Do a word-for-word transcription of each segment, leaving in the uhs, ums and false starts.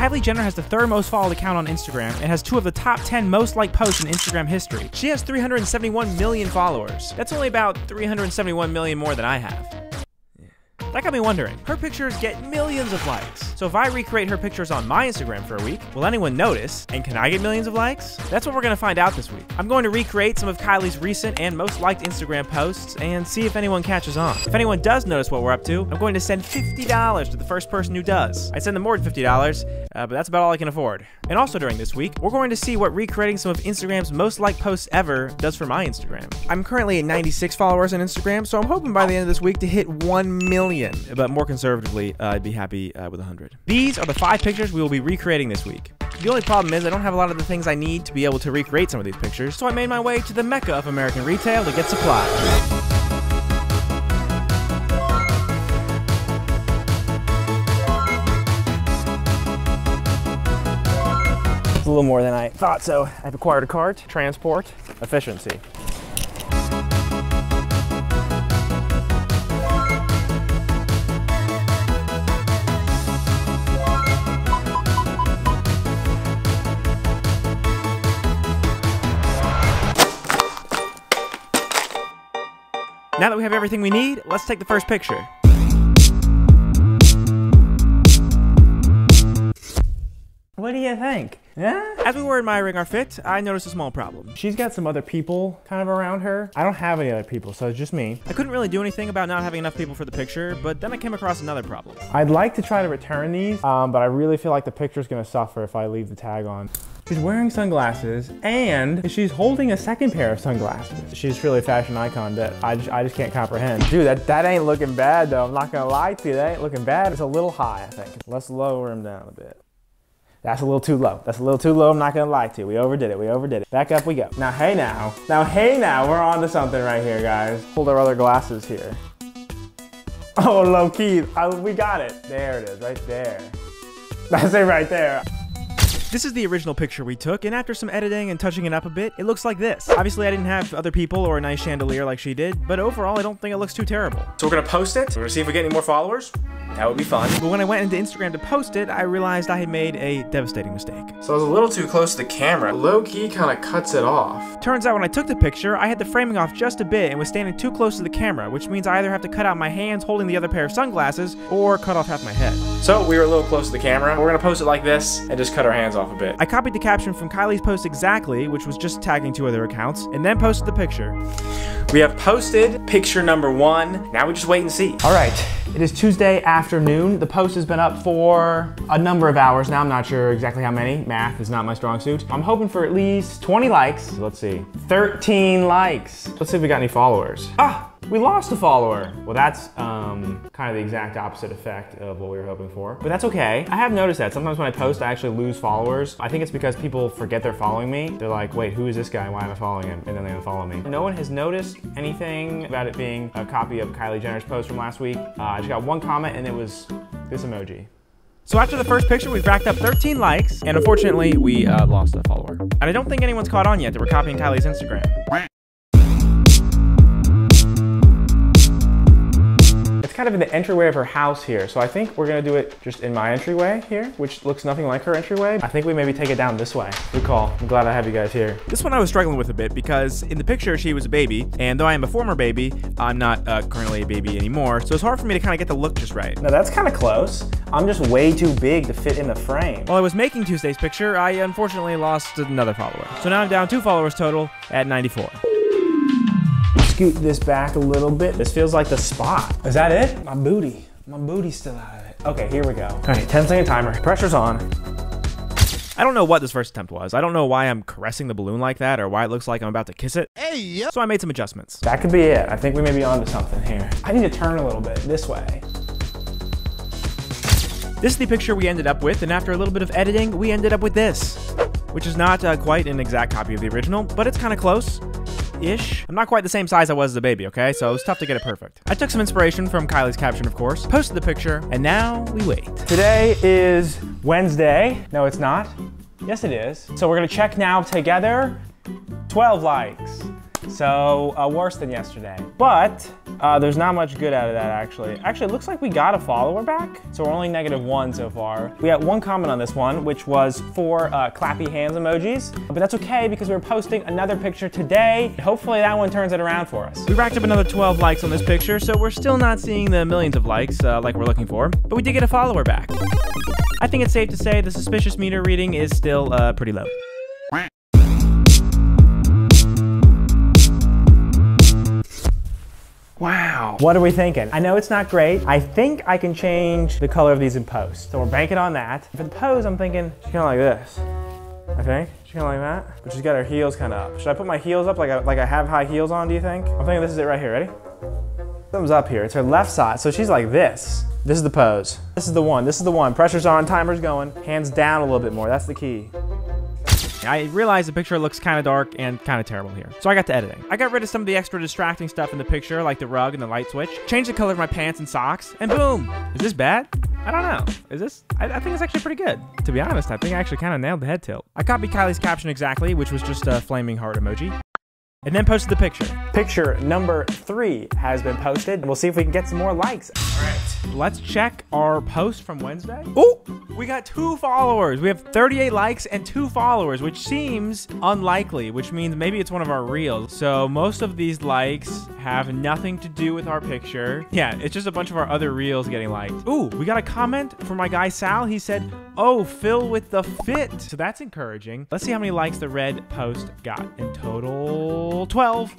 Kylie Jenner has the third most followed account on Instagram and has two of the top ten most liked posts in Instagram history. She has three hundred seventy-one million followers. That's only about three hundred seventy-one million more than I have. That got me wondering. Her pictures get millions of likes. So if I recreate her pictures on my Instagram for a week, will anyone notice? And can I get millions of likes? That's what we're gonna find out this week. I'm going to recreate some of Kylie's recent and most liked Instagram posts and see if anyone catches on. If anyone does notice what we're up to, I'm going to send fifty dollars to the first person who does. I send them more than fifty dollars, uh, but that's about all I can afford. And also during this week, we're going to see what recreating some of Instagram's most liked posts ever does for my Instagram. I'm currently at ninety-six followers on Instagram, so I'm hoping by the end of this week to hit one million, but more conservatively, uh, I'd be happy uh, with one hundred. These are the five pictures we will be recreating this week. The only problem is I don't have a lot of the things I need to be able to recreate some of these pictures, so I made my way to the mecca of American retail to get supplies. It's a little more than I thought, so I've acquired a cart. Transport, efficiency. Now that we have everything we need, let's take the first picture. What do you think? Yeah? As we were admiring our fit, I noticed a small problem. She's got some other people kind of around her. I don't have any other people, so it's just me. I couldn't really do anything about not having enough people for the picture, but then I came across another problem. I'd like to try to return these, um, but I really feel like the picture's gonna suffer if I leave the tag on. She's wearing sunglasses, and she's holding a second pair of sunglasses. She's really a fashion icon that I just, I just can't comprehend. Dude, that, that ain't looking bad, though. I'm not gonna lie to you, that ain't looking bad. It's a little high, I think. Let's lower him down a bit. That's a little too low. That's a little too low, I'm not gonna lie to you. We overdid it, we overdid it. Back up we go. Now, hey now. Now, hey now, we're on to something right here, guys. Hold our other glasses here. Oh, low key, I, we got it. There it is, right there. That's it right there. This is the original picture we took, and after some editing and touching it up a bit, it looks like this. Obviously, I didn't have other people or a nice chandelier like she did, but overall, I don't think it looks too terrible. So we're gonna post it. We're gonna see if we get any more followers. That would be fun. But when I went into Instagram to post it, I realized I had made a devastating mistake. So I was a little too close to the camera. Low-key kind of cuts it off. Turns out when I took the picture, I had the framing off just a bit and was standing too close to the camera, which means I either have to cut out my hands holding the other pair of sunglasses or cut off half my head. So we were a little close to the camera. We're gonna post it like this and just cut our hands off. Off a bit. I copied the caption from Kylie's post exactly, which was just tagging two other accounts, and then posted the picture. We have posted picture number one. Now we just wait and see. All right, it is Tuesday afternoon. The post has been up for a number of hours now. I'm not sure exactly how many. Math is not my strong suit. I'm hoping for at least twenty likes. Let's see, thirteen likes. Let's see if we got any followers. Ah! We lost a follower. Well, that's um, kind of the exact opposite effect of what we were hoping for, but that's okay. I have noticed that. Sometimes when I post, I actually lose followers. I think it's because people forget they're following me. They're like, wait, who is this guy? Why am I following him? And then they unfollow me. No one has noticed anything about it being a copy of Kylie Jenner's post from last week. Uh, I just got one comment and it was this emoji. So after the first picture, we've racked up thirteen likes, and unfortunately, we uh, lost a follower. And I don't think anyone's caught on yet that we're copying Kylie's Instagram. Kind of in the entryway of her house here, so I think we're gonna do it just in my entryway here, which looks nothing like her entryway. I think we maybe take it down this way. Good call. I'm glad I have you guys here. This one I was struggling with a bit because in the picture she was a baby, and though I am a former baby, I'm not uh, currently a baby anymore, so it's hard for me to kind of get the look just right. No, that's kind of close. I'm just way too big to fit in the frame. While I was making Tuesday's picture, I unfortunately lost another follower, so now I'm down two followers total at ninety-four. Scoot this back a little bit. This feels like the spot. Is that it? My booty. My booty's still out of it. Okay, here we go. All right, ten second timer. Pressure's on. I don't know what this first attempt was. I don't know why I'm caressing the balloon like that or why it looks like I'm about to kiss it. Hey, yeah. So I made some adjustments. That could be it. I think we may be onto something here. I need to turn a little bit this way. This is the picture we ended up with, and after a little bit of editing, we ended up with this, which is not uh, quite an exact copy of the original, but it's kind of close. Ish. I'm not quite the same size I was as a baby, okay? So it was tough to get it perfect. I took some inspiration from Kylie's caption, of course, posted the picture, and now we wait. Today is Wednesday. No, it's not. Yes, it is. So we're gonna check now together. twelve likes. So uh, worse than yesterday. But Uh, there's not much good out of that, actually. Actually, it looks like we got a follower back, so we're only negative one so far. We had one comment on this one, which was for uh, clappy hands emojis, but that's okay because we're posting another picture today. Hopefully that one turns it around for us. We racked up another twelve likes on this picture, so we're still not seeing the millions of likes uh, like we're looking for, but we did get a follower back. I think it's safe to say the suspicious meter reading is still uh, pretty low. Wow. What are we thinking? I know it's not great. I think I can change the color of these in post. So we're banking on that. For the pose, I'm thinking she's kind of like this, I think. She's kind of like that. But she's got her heels kind of up. Should I put my heels up like I, like I have high heels on, do you think? I'm thinking this is it right here, ready? Thumbs up here, it's her left side. So she's like this. This is the pose. This is the one, this is the one. Pressure's on, timer's going. Hands down a little bit more, that's the key. I realized the picture looks kind of dark and kind of terrible here, so I got to editing. I got rid of some of the extra distracting stuff in the picture, like the rug and the light switch, changed the color of my pants and socks, and boom! Is this bad? I don't know. Is this? I, I think it's actually pretty good. To be honest, I think I actually kind of nailed the head tilt. I copied Kylie's caption exactly, which was just a flaming heart emoji, and then posted the picture. Picture number three has been posted, and we'll see if we can get some more likes. All right, let's check our post from Wednesday. Ooh, we got two followers. We have thirty-eight likes and two followers, which seems unlikely, which means maybe it's one of our reels. So most of these likes have nothing to do with our picture. Yeah, it's just a bunch of our other reels getting liked. Ooh, we got a comment from my guy Sal. He said, oh, Phil with the fit. So that's encouraging. Let's see how many likes the red post got in total. twelve.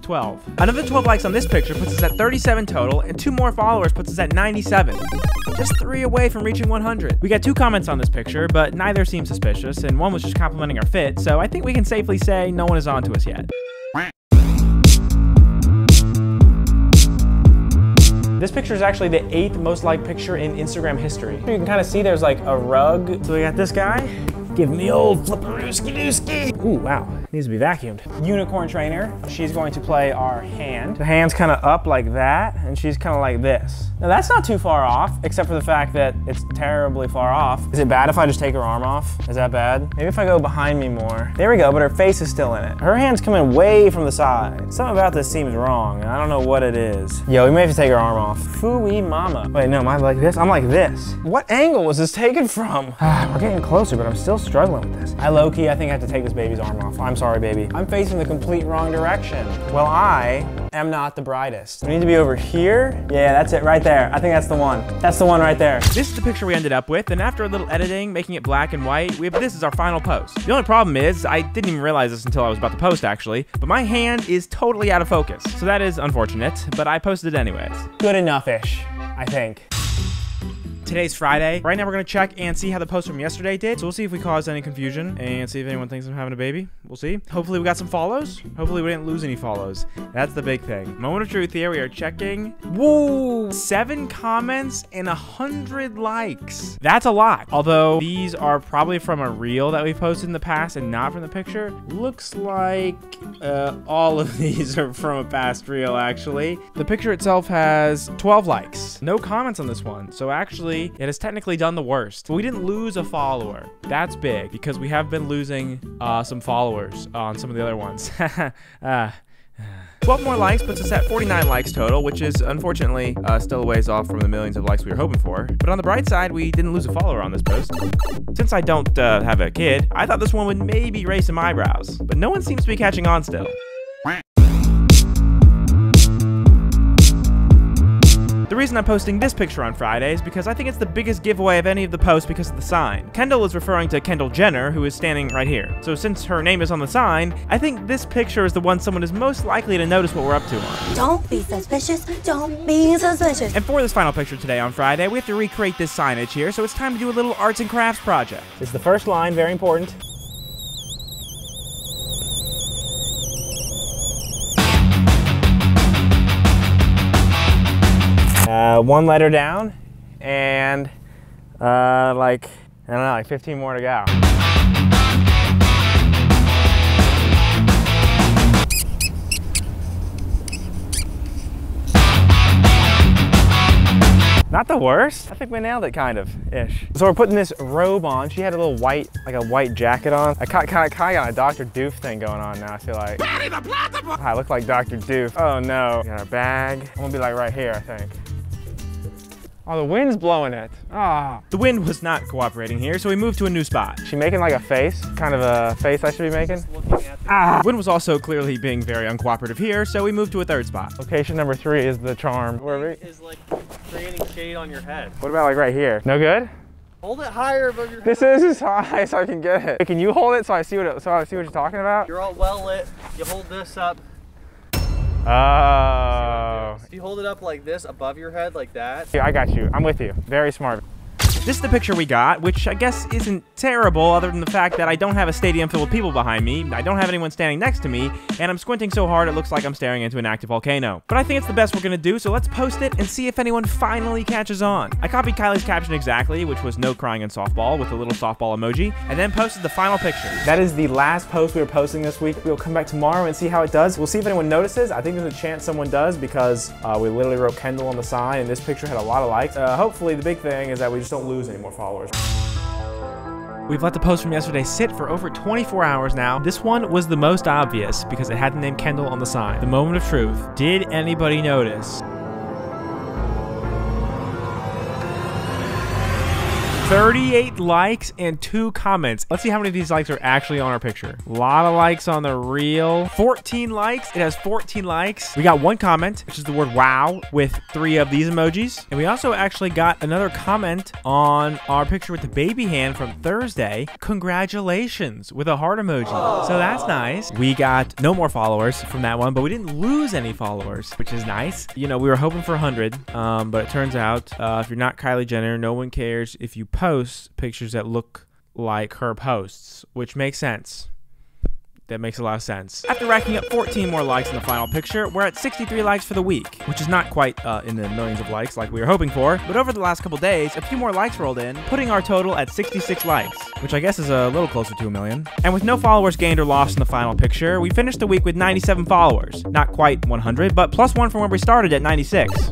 twelve. Another twelve likes on this picture puts us at thirty-seven total, and two more followers puts us at ninety-seven. Just three away from reaching one hundred. We got two comments on this picture, but neither seemed suspicious, and one was just complimenting our fit, so I think we can safely say no one is onto us yet. This picture is actually the eighth most liked picture in Instagram history. You can kind of see there's like a rug. So we got this guy. Give me the old flipperooski-dooski. Ooh, wow, needs to be vacuumed. Unicorn trainer, she's going to play our hand. The hand's kind of up like that, and she's kind of like this. Now that's not too far off, except for the fact that it's terribly far off. Is it bad if I just take her arm off? Is that bad? Maybe if I go behind me more. There we go, but her face is still in it. Her hand's coming way from the side. Something about this seems wrong, and I don't know what it is. Yo, we may have to take her arm off. Phooey mama. Wait, no, am I like this? I'm like this. What angle was this taken from? We're getting closer, but I'm still struggling with this. I low-key, I think I have to take this baby's arm off. I'm sorry, baby. I'm facing the complete wrong direction. Well, I am not the brightest. We need to be over here. Yeah, that's it right there. I think that's the one. That's the one right there. This is the picture we ended up with, and after a little editing, making it black and white, we have, this is our final post. The only problem is, I didn't even realize this until I was about to post, actually, but my hand is totally out of focus. So that is unfortunate, but I posted it anyways. Good enough-ish, I think. Today's Friday. Right now we're gonna check and see how the post from yesterday did. So we'll see if we caused any confusion and see if anyone thinks I'm having a baby. We'll see. Hopefully we got some follows. Hopefully we didn't lose any follows. That's the big thing. Moment of truth here. We are checking. Whoa! Seven comments and a hundred likes. That's a lot. Although these are probably from a reel that we've posted in the past and not from the picture. Looks like uh, all of these are from a past reel actually. The picture itself has twelve likes. No comments on this one. So actually it has technically done the worst. But we didn't lose a follower. That's big because we have been losing uh, some followers on some of the other ones. uh. twelve more likes puts us at forty-nine likes total, which is unfortunately uh, still a ways off from the millions of likes we were hoping for. But on the bright side, we didn't lose a follower on this post. Since I don't uh, have a kid, I thought this one would maybe raise some eyebrows, but no one seems to be catching on still. The reason I'm posting this picture on Friday is because I think it's the biggest giveaway of any of the posts because of the sign. Kendall is referring to Kendall Jenner, who is standing right here. So since her name is on the sign, I think this picture is the one someone is most likely to notice what we're up to on. Don't be suspicious, don't be suspicious. And for this final picture today on Friday, we have to recreate this signage here, so it's time to do a little arts and crafts project. It's the first line, very important. Uh, one letter down, and uh, like, I don't know, like fifteen more to go. Not the worst. I think we nailed it, kind of-ish. So we're putting this robe on. She had a little white, like a white jacket on. I kind of got a Doctor Doof thing going on now, I feel like. I look like Doctor Doof. Oh no. We got our bag. I'm gonna be like right here, I think. Oh, the wind's blowing it. Ah. The wind was not cooperating here, so we moved to a new spot. She making like a face, kind of a face I should be making. The ah. wind was also clearly being very uncooperative here, so we moved to a third spot. Location number three is the charm. Where is like creating shade on your head. What about like right here? No good? Hold it higher above your head. This is as high as I can get it. Wait, can you hold it so I see what it, so I see what you're talking about? You're all well lit. You hold this up. Oh. If you hold it up like this above your head like that. Yeah, I got you. I'm with you. Very smart. This is the picture we got, which I guess isn't terrible other than the fact that I don't have a stadium filled with people behind me, I don't have anyone standing next to me, and I'm squinting so hard it looks like I'm staring into an active volcano. But I think it's the best we're gonna do, so let's post it and see if anyone finally catches on. I copied Kylie's caption exactly, which was no crying in softball with a little softball emoji, and then posted the final picture. That is the last post we were posting this week. We'll come back tomorrow and see how it does. We'll see if anyone notices. I think there's a chance someone does because uh, we literally wrote Kendall on the sign and this picture had a lot of likes. Uh, hopefully the big thing is that we just don't lose any more followers. We've let the post from yesterday sit for over twenty-four hours now. This one was the most obvious because it had the name Kendall on the sign. The moment of truth. Did anybody notice? thirty-eight likes and two comments. Let's see how many of these likes are actually on our picture. A lot of likes on the reel. fourteen likes. It has fourteen likes. We got one comment, which is the word wow, with three of these emojis. And we also actually got another comment on our picture with the baby hand from Thursday. Congratulations, with a heart emoji. Aww. So that's nice. We got no more followers from that one, but we didn't lose any followers, which is nice. You know, we were hoping for one hundred, um, but it turns out uh, if you're not Kylie Jenner, no one cares if you post posts pictures that look like her posts, which makes sense. That makes a lot of sense. After racking up fourteen more likes in the final picture, we're at sixty-three likes for the week, which is not quite uh, in the millions of likes like we were hoping for, but over the last couple days, a few more likes rolled in, putting our total at sixty-six likes, which I guess is a little closer to a million. And with no followers gained or lost in the final picture, we finished the week with ninety-seven followers. Not quite one hundred, but plus one from where we started at ninety-six.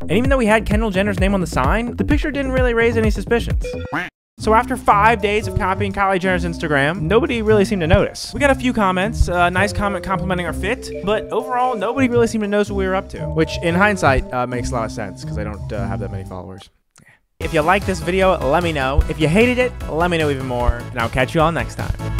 And even though we had Kendall Jenner's name on the sign, the picture didn't really raise any suspicions. So after five days of copying Kylie Jenner's Instagram, nobody really seemed to notice. We got a few comments, a nice comment complimenting our fit, but overall, nobody really seemed to notice what we were up to, which in hindsight uh, makes a lot of sense because I don't uh, have that many followers. If you liked this video, let me know. If you hated it, let me know even more, and I'll catch you all next time.